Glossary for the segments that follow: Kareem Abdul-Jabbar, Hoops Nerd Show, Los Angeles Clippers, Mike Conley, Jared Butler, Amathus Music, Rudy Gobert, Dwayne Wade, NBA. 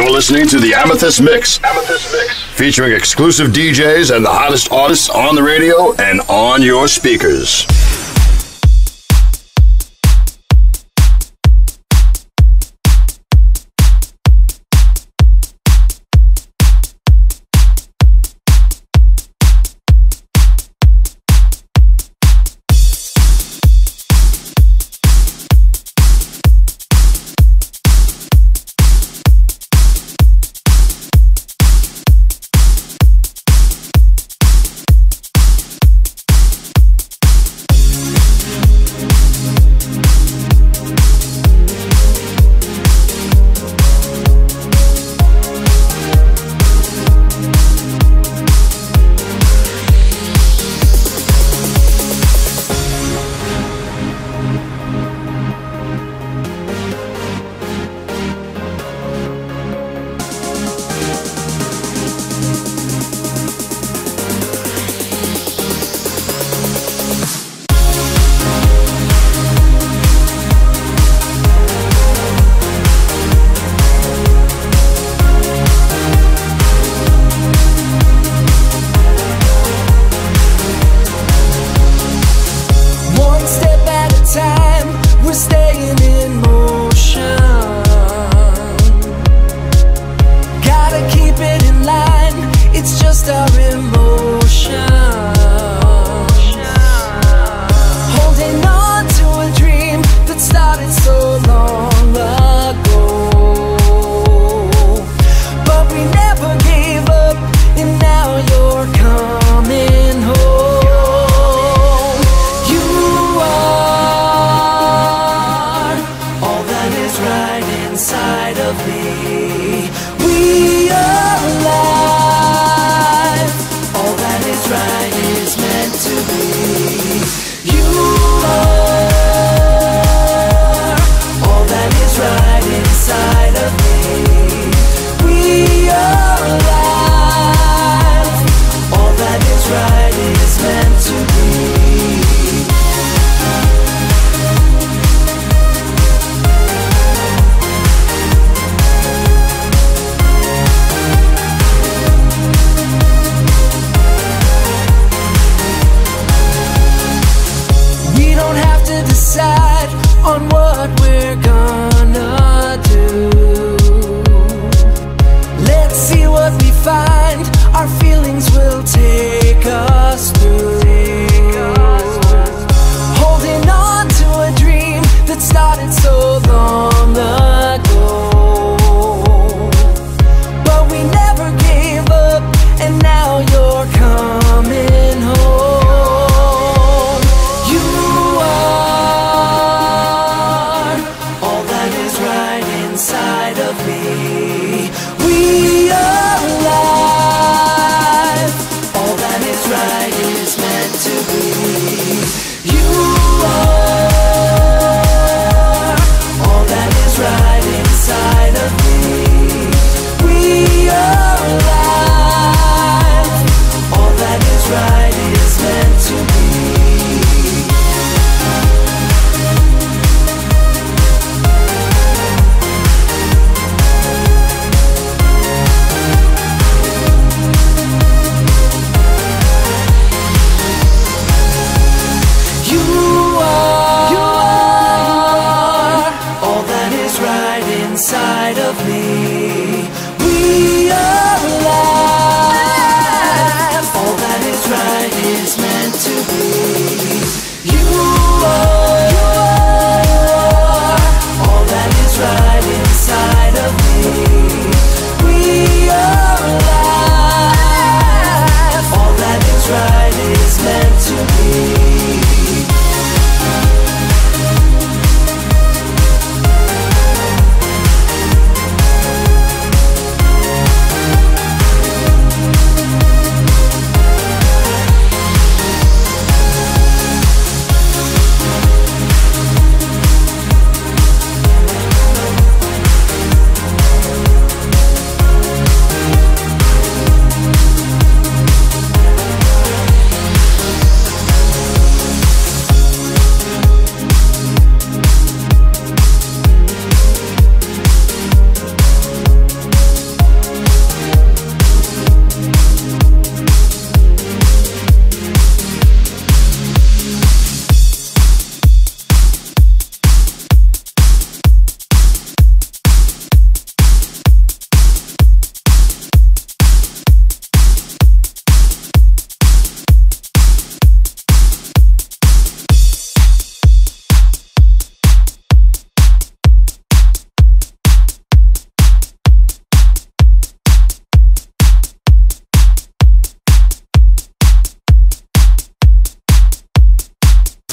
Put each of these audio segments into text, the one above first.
You're listening to the Amathus Mix. Amathus Mix. Featuring exclusive DJs and the hottest artists on the radio and on your speakers.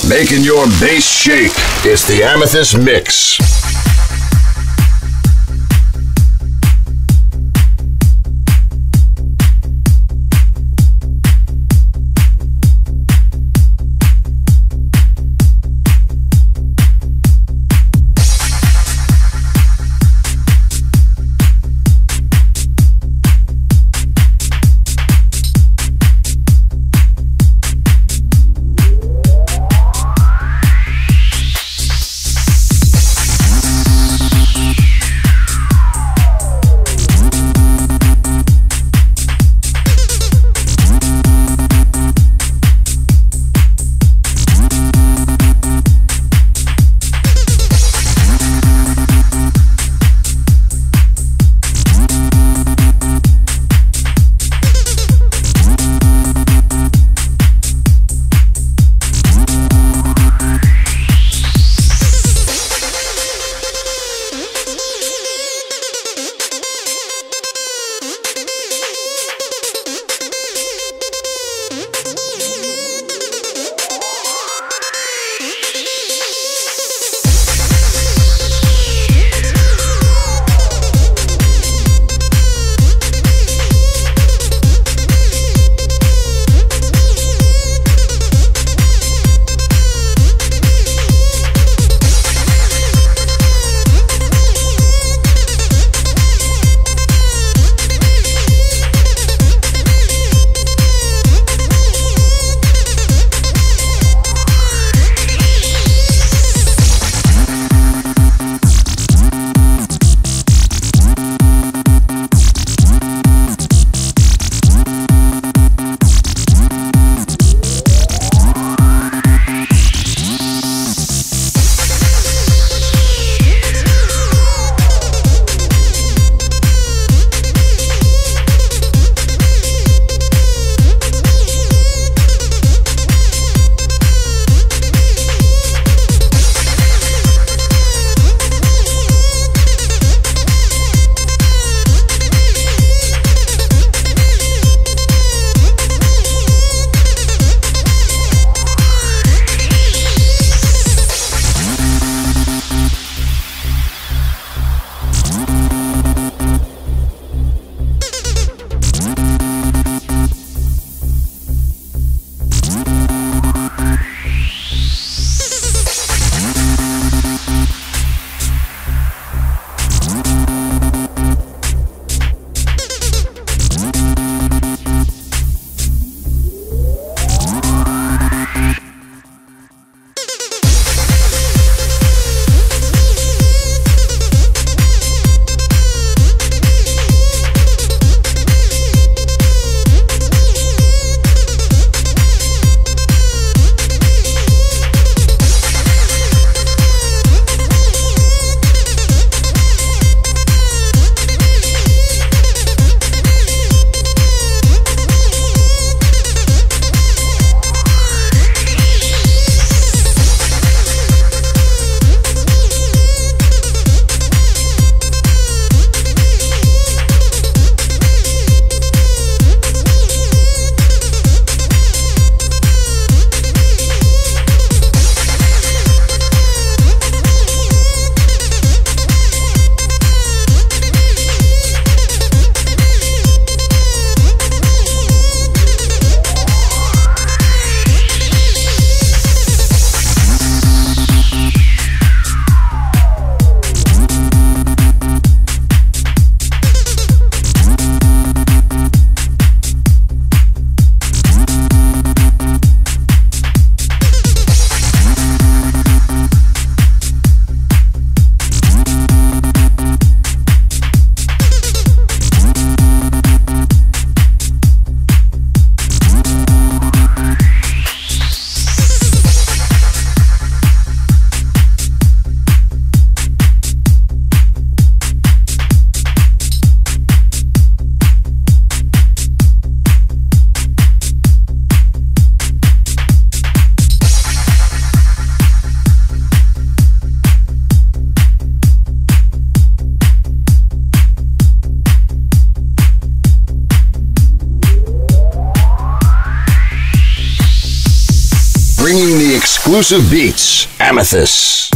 making your bass shake. It's the Amathus Mix. Exclusive beats, Amathus.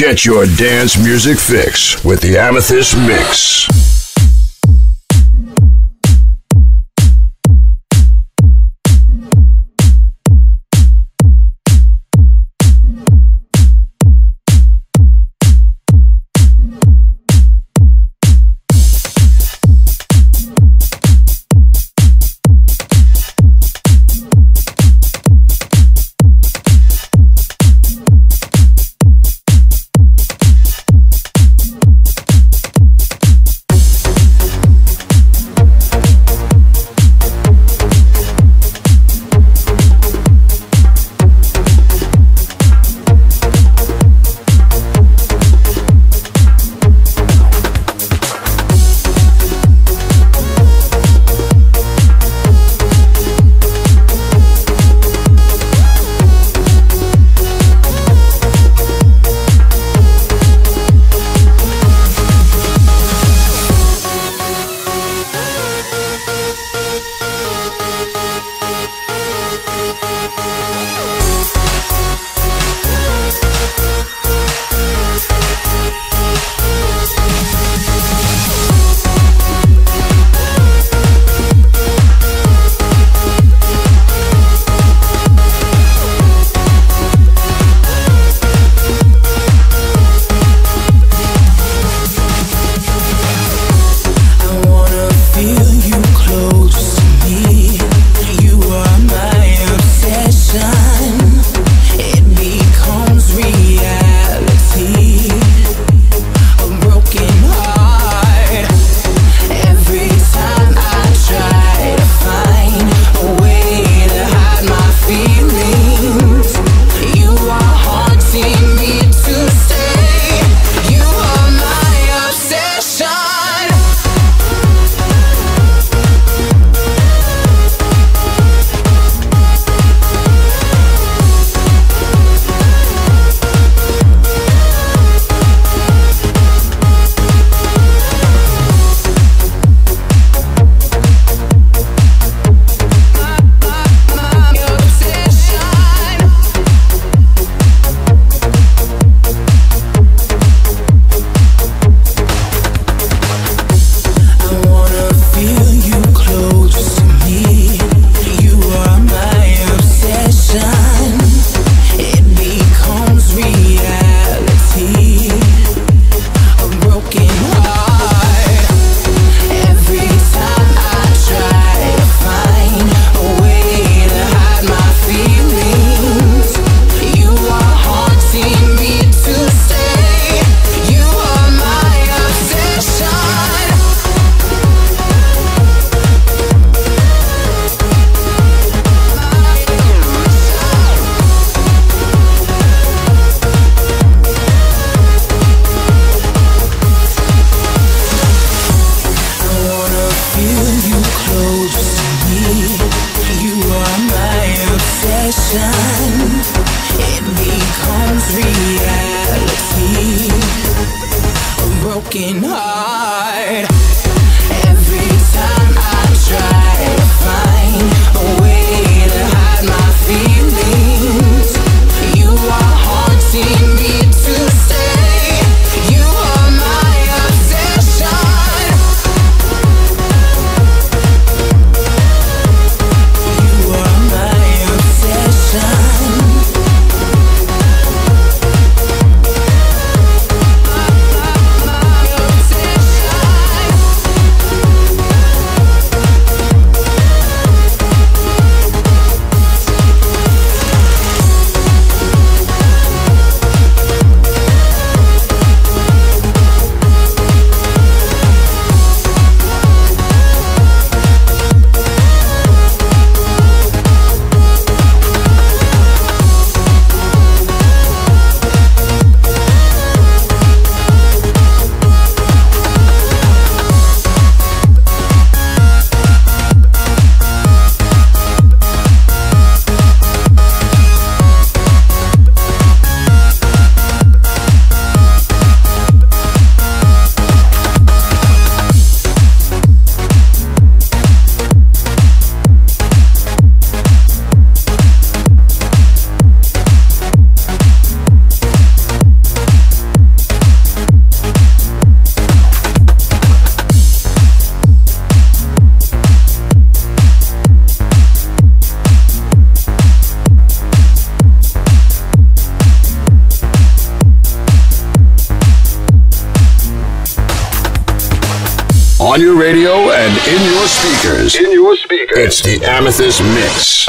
Get your dance music fix with the Amathus Mix. radio and in your speakers. In your speakers. It's the Amathus Mix.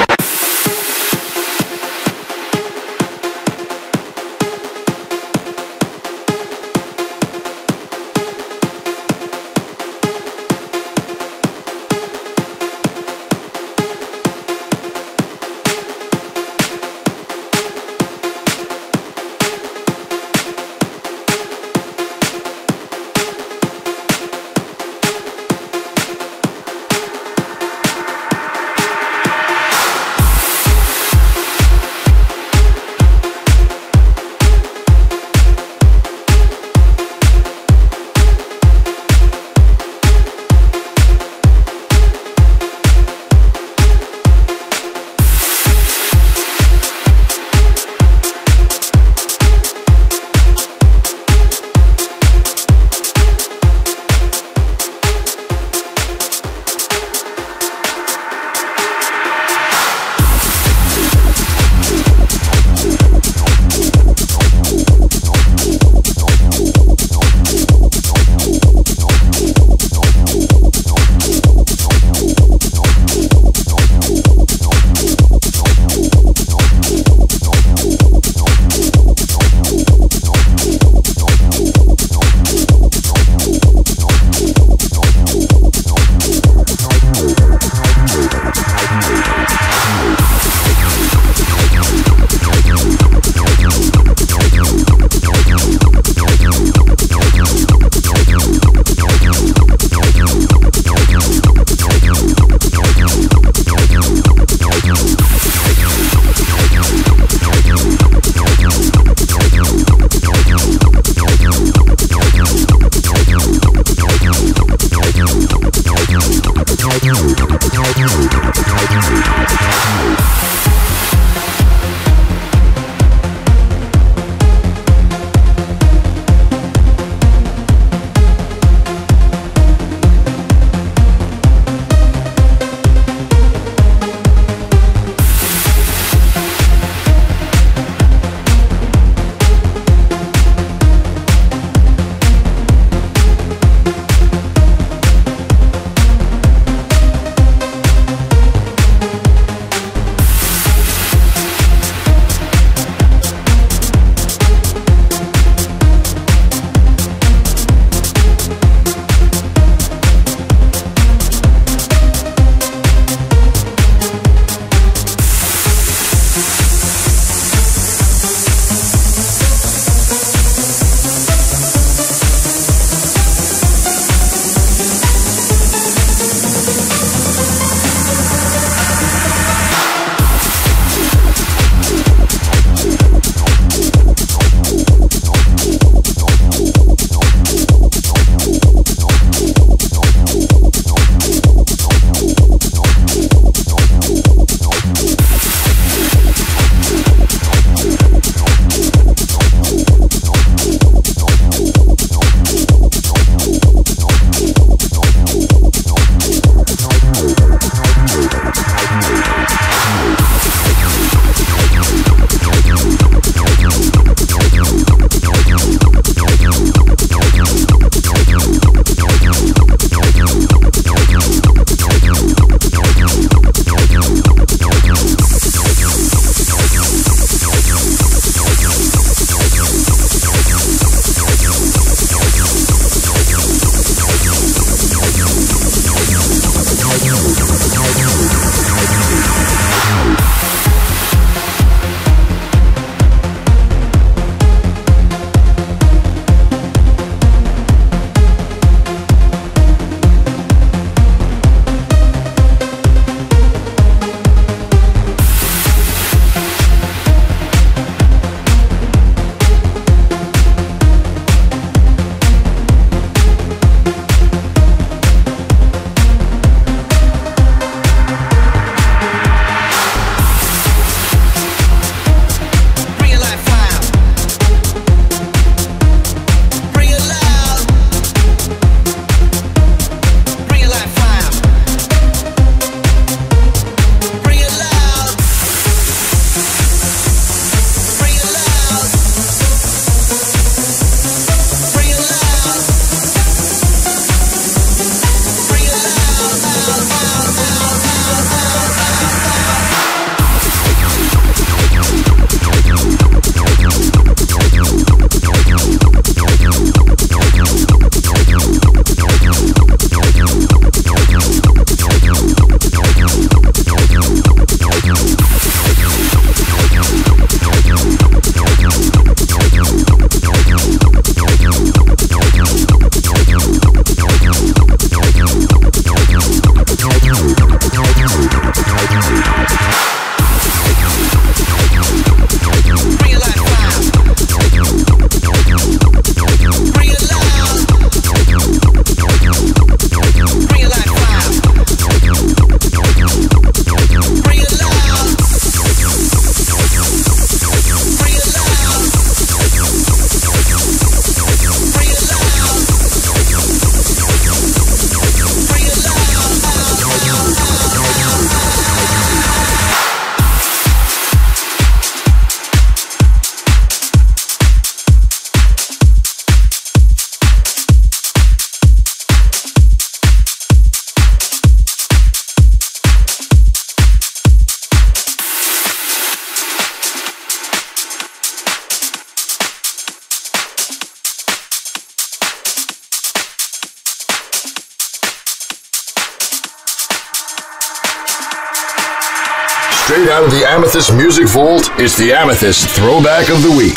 Straight out of the Amathus Music Vault, it's the Amathus Throwback of the Week.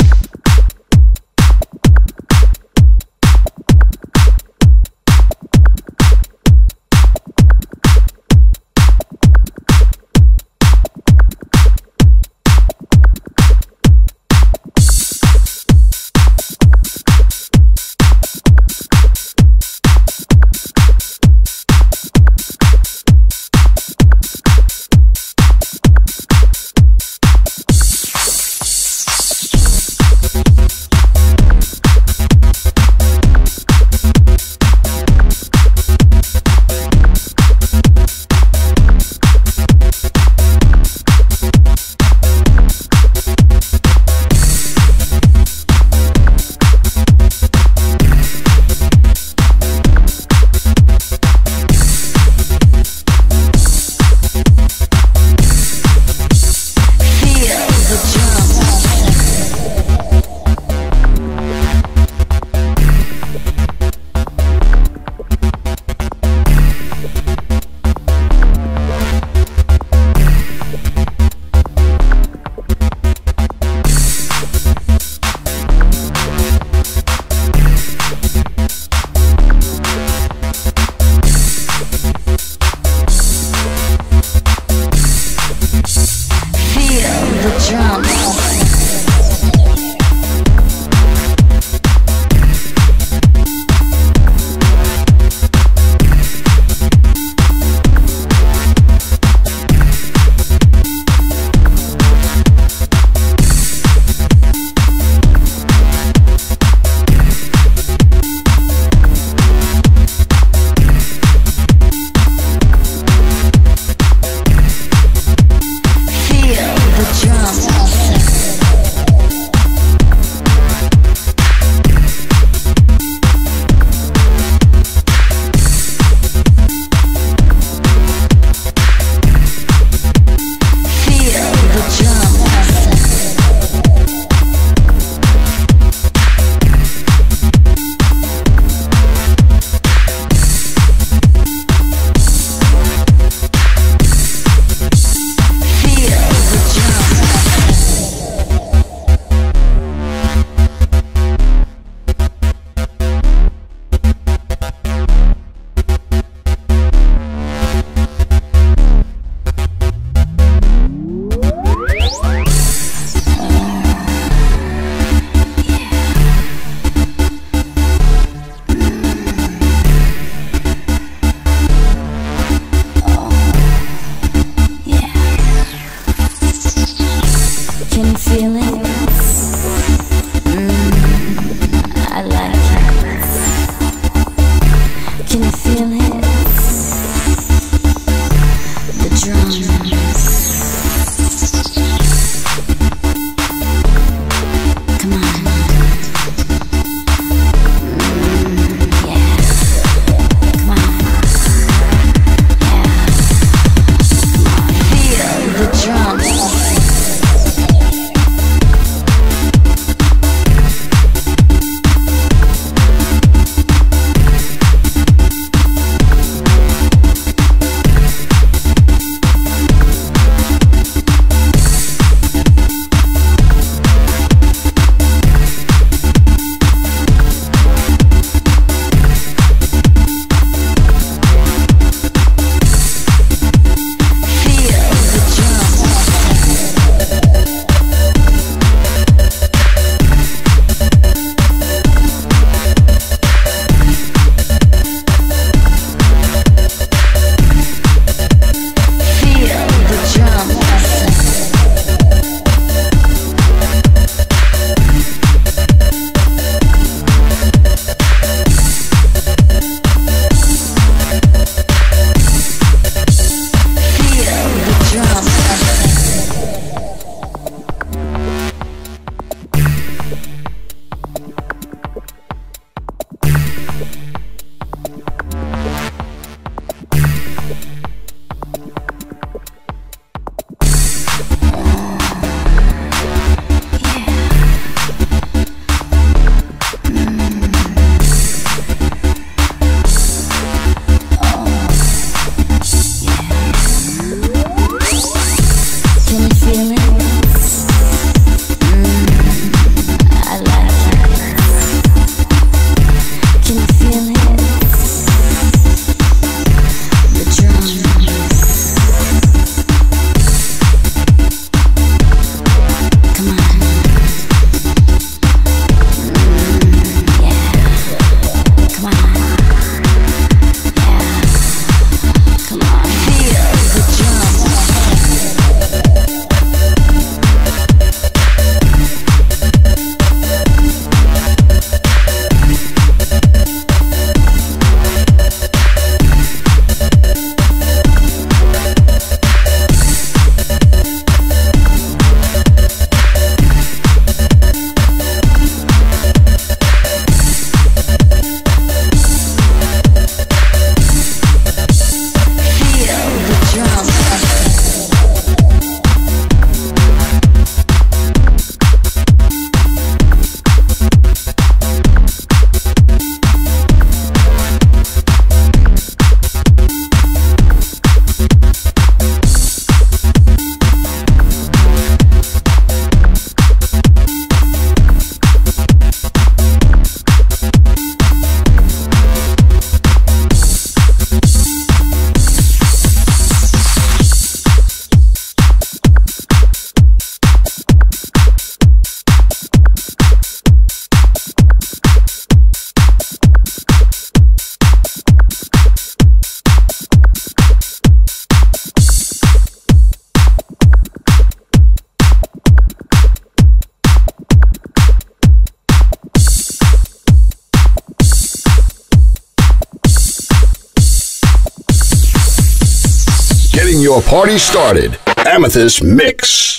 getting your party started. Amathus Mix.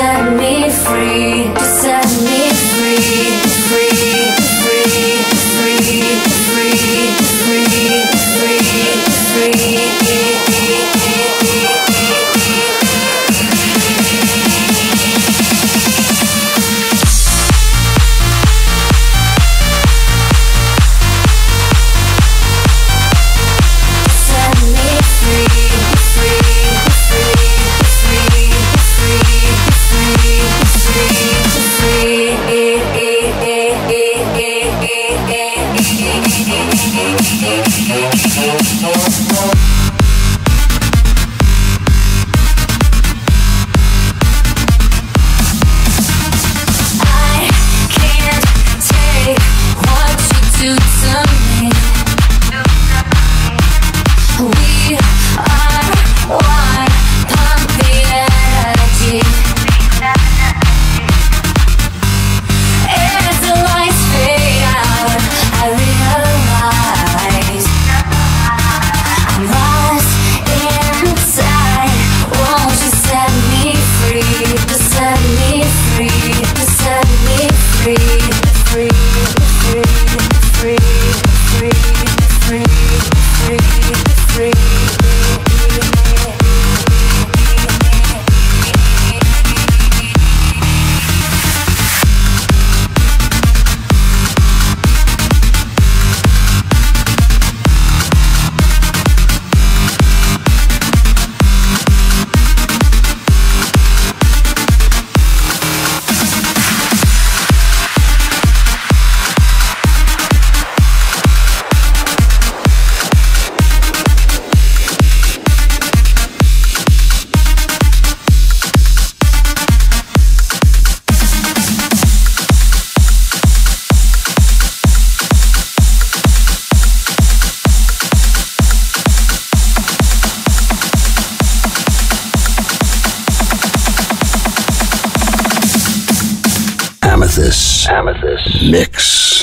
I'm Amathus Mix.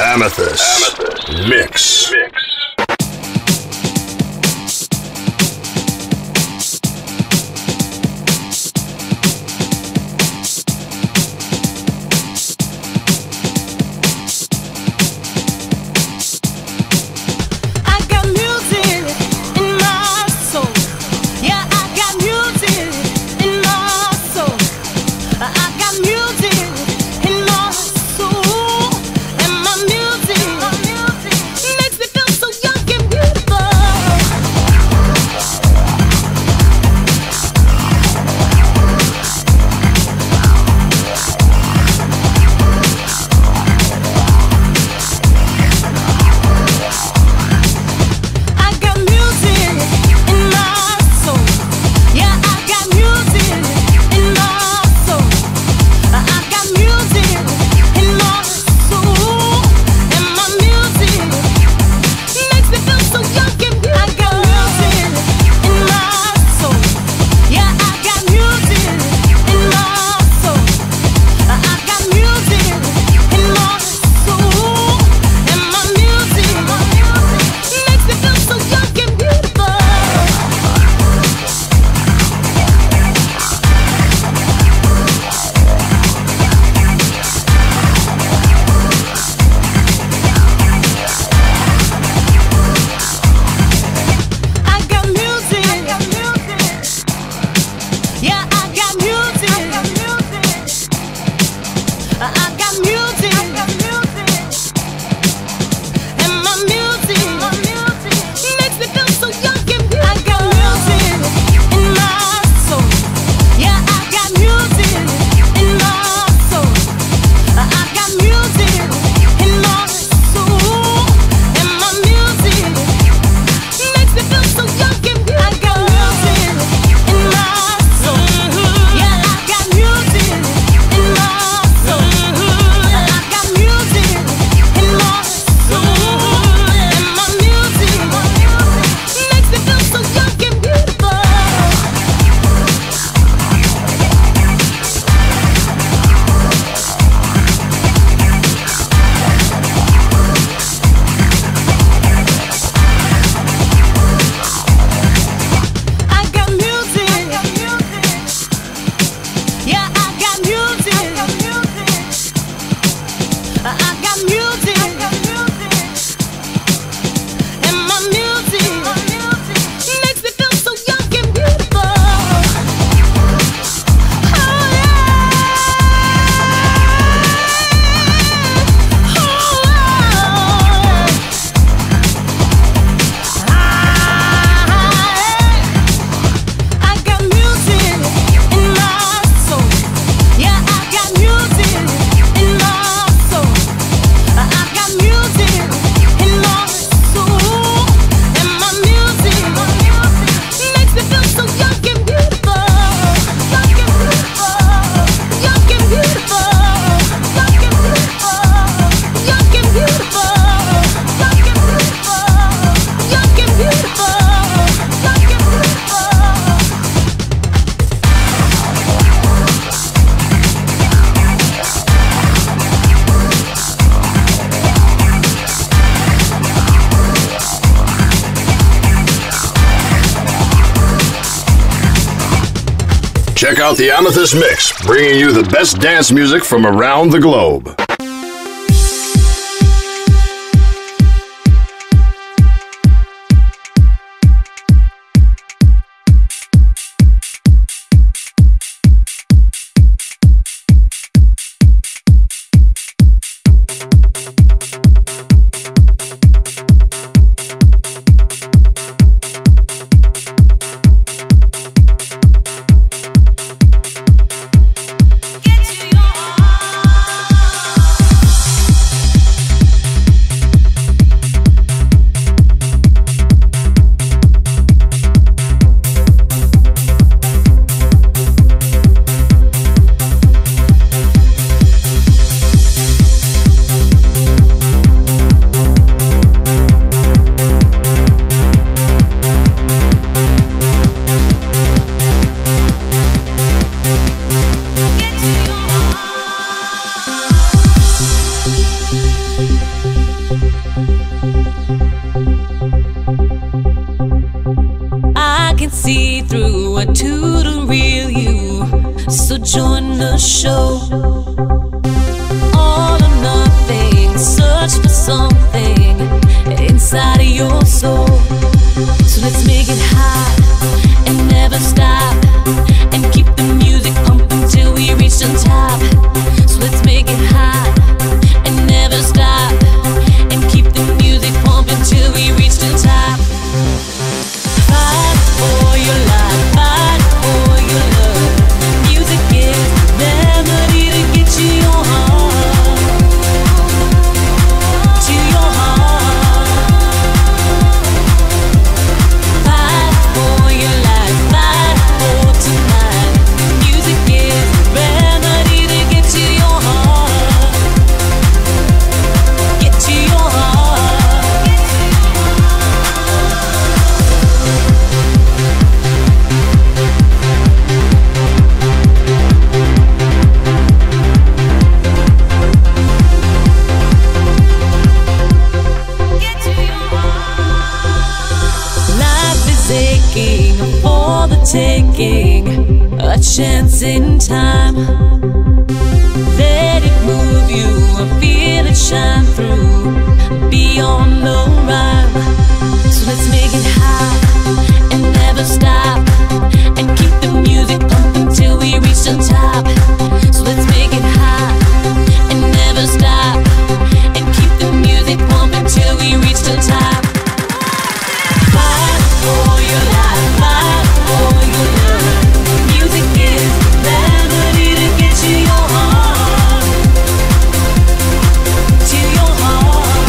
Amathus Mix. Check out the Amathus Mix, bringing you the best dance music from around the globe. I can see through a total real you, so join the show. All or nothing, search for something inside of your soul. So let's make it hot and never stop, and keep the music pumping till we reach the top. So let's make it hot and never stop, and keep the music pumping till we reach the top. Fight for your life, fight for your love. Music is the melody to get you your heart, to your heart. Fight for your life, fight for tonight. Music is the remedy to get you your heart, get to your heart. Get to your heart. Life is aching for the taking, a chance in time. Let it move you, feel it shine through, be on the rhyme. So let's make it hot and never stop, and keep the music pumping till we reach the top. So let's make it hot and never stop, and keep the music pumping till we reach the top. Fight for your life, fight for your love. Music is the melody to get you your heart, to your heart.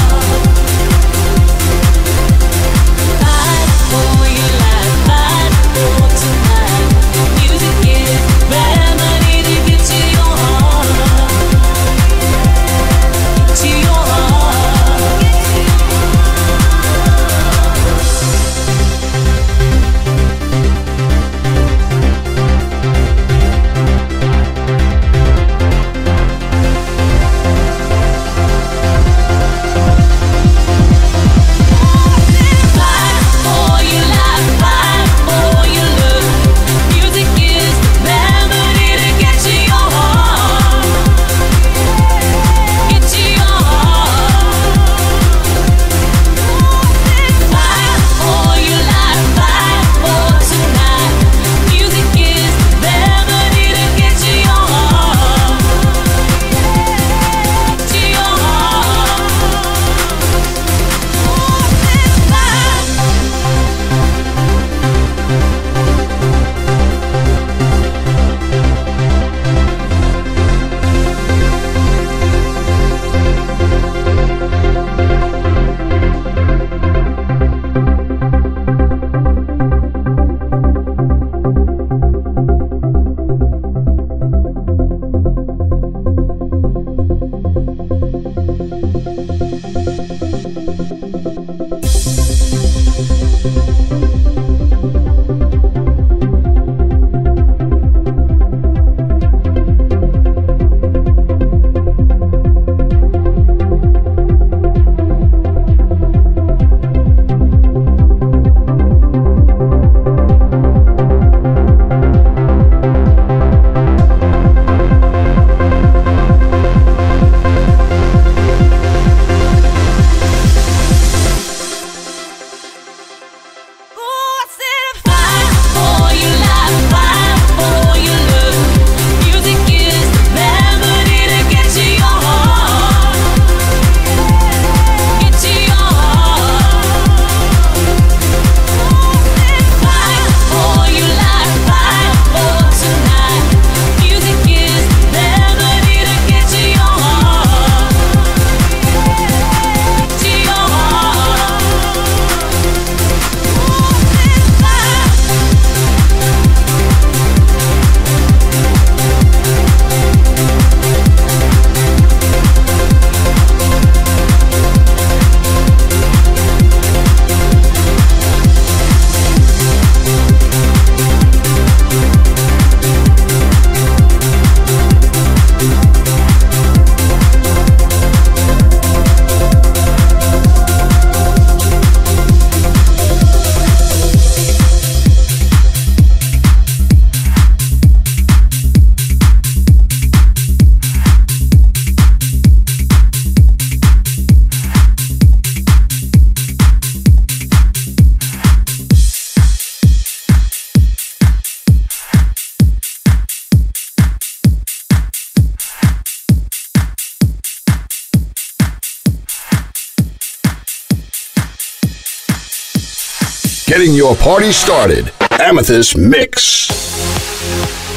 Getting your party started. Amathus Mix.